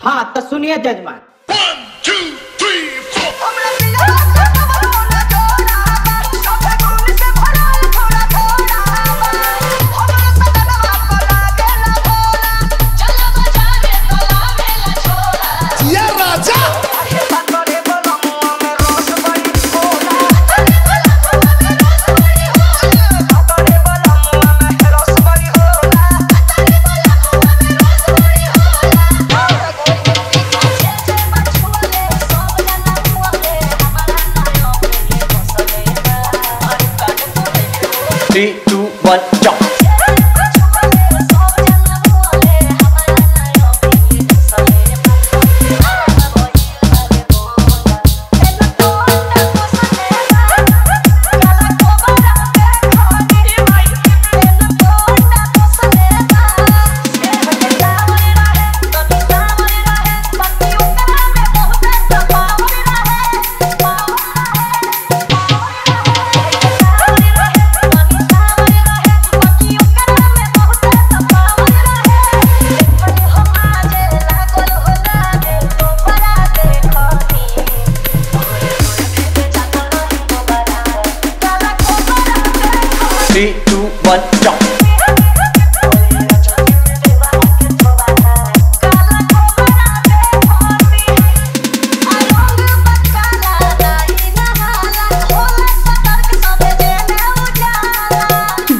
हाँ तो सुनिए जजमान, 1 2 3 4।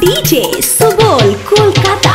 DJ Subol Kolkata.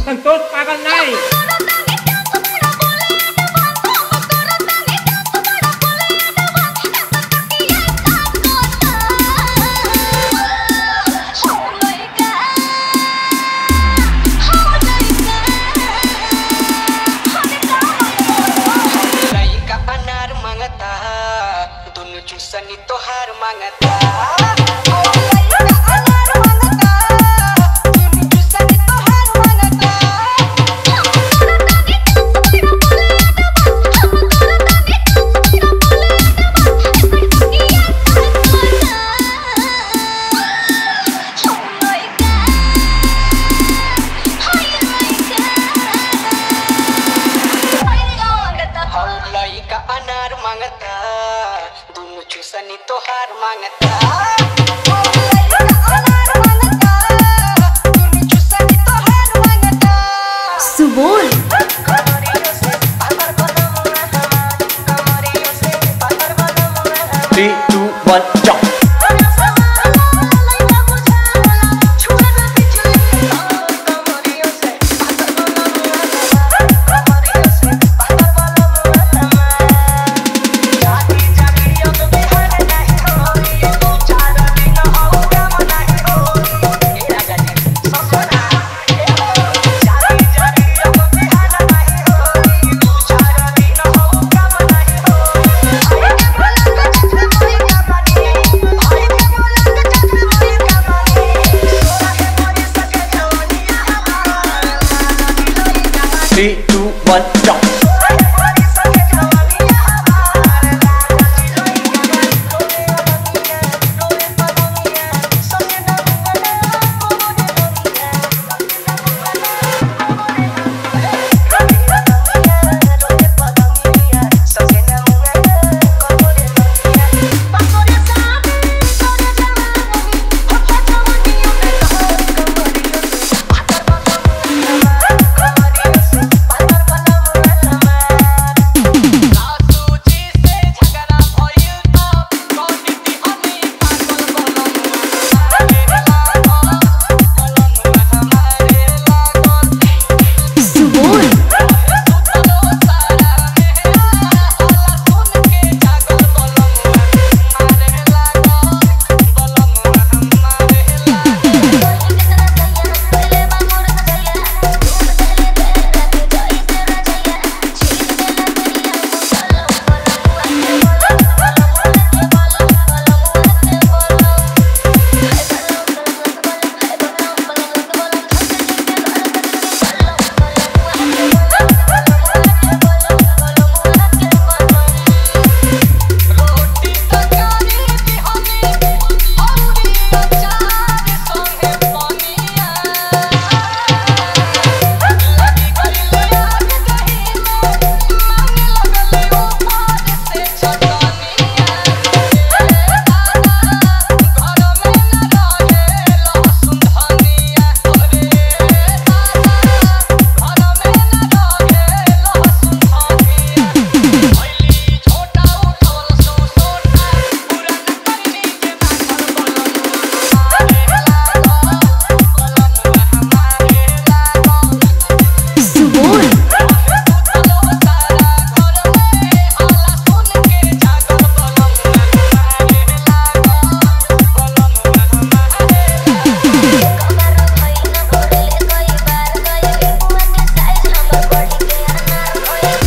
Santosh Pagal Nai. one, jump.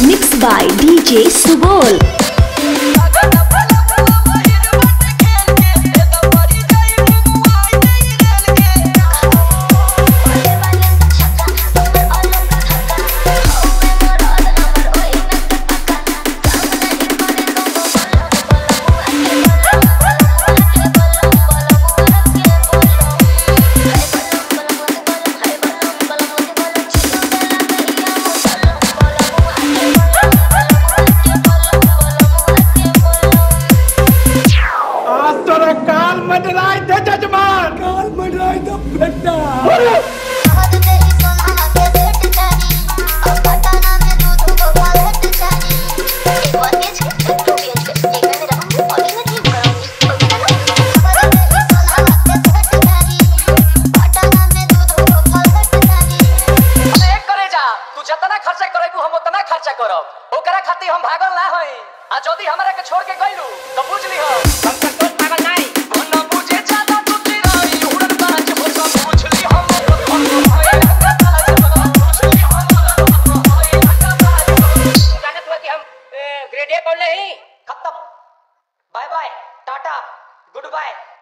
Mixed by DJ Subol. Bye bye, Tata, goodbye.